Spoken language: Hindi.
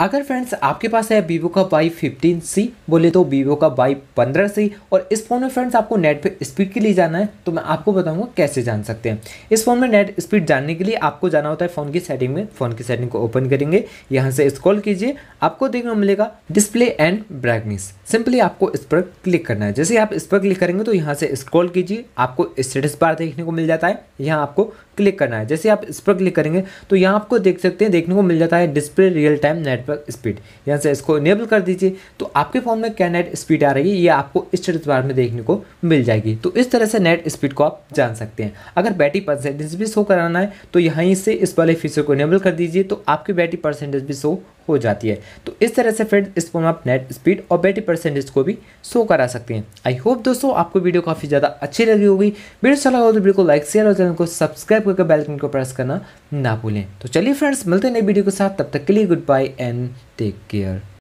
अगर फ्रेंड्स आपके पास है वीवो का Y15C, बोले तो वीवो का Y15C, और इस फ़ोन में फ्रेंड्स आपको नेट पे स्पीड के लिए जाना है तो मैं आपको बताऊंगा कैसे जान सकते हैं। इस फ़ोन में नेट स्पीड जानने के लिए आपको जाना होता है फ़ोन की सेटिंग में। फ़ोन की सेटिंग को ओपन करेंगे, यहाँ से स्क्रॉल कीजिए, आपको देखने को मिलेगा डिस्प्ले एंड ब्राइटनेस। सिंपली आपको इस पर क्लिक करना है। जैसे आप इस पर क्लिक करेंगे तो यहाँ से स्क्रॉल कीजिए, आपको स्टेटस बार देखने को मिल जाता है, यहाँ आपको क्लिक करना है। जैसे आप इस पर क्लिक करेंगे तो यहाँ आपको देख सकते हैं, देखने को मिल जाता है display real time net speed. यहाँ से इसको इनेबल कर दीजिए तो आपके फोन में क्या नेट स्पीड आ रही है ये आपको स्टेटस बार में देखने को मिल जाएगी। तो इस तरह से नेट स्पीड को आप जान सकते हैं। अगर बैटरी परसेंटेज भी शो कराना है तो यहीं से इस वाले फीचर को इनेबल कर दीजिए तो आपकी बैटरी परसेंटेज भी शो हो जाती है। तो इस तरह से फ्रेंड्स इस फोन में आप नेट स्पीड और बैटरी परसेंटेज को भी शो करा सकते हैं। आई होप दोस्तों आपको वीडियो काफ़ी ज़्यादा अच्छी लगी होगी। वीडियो अच्छा लगा हो तो वीडियो को लाइक, शेयर और चैनल को सब्सक्राइब करके बेल आइकन को प्रेस करना ना भूलें। तो चलिए फ्रेंड्स मिलते हैं नई वीडियो के साथ, तब तक के लिए goodbye and take care.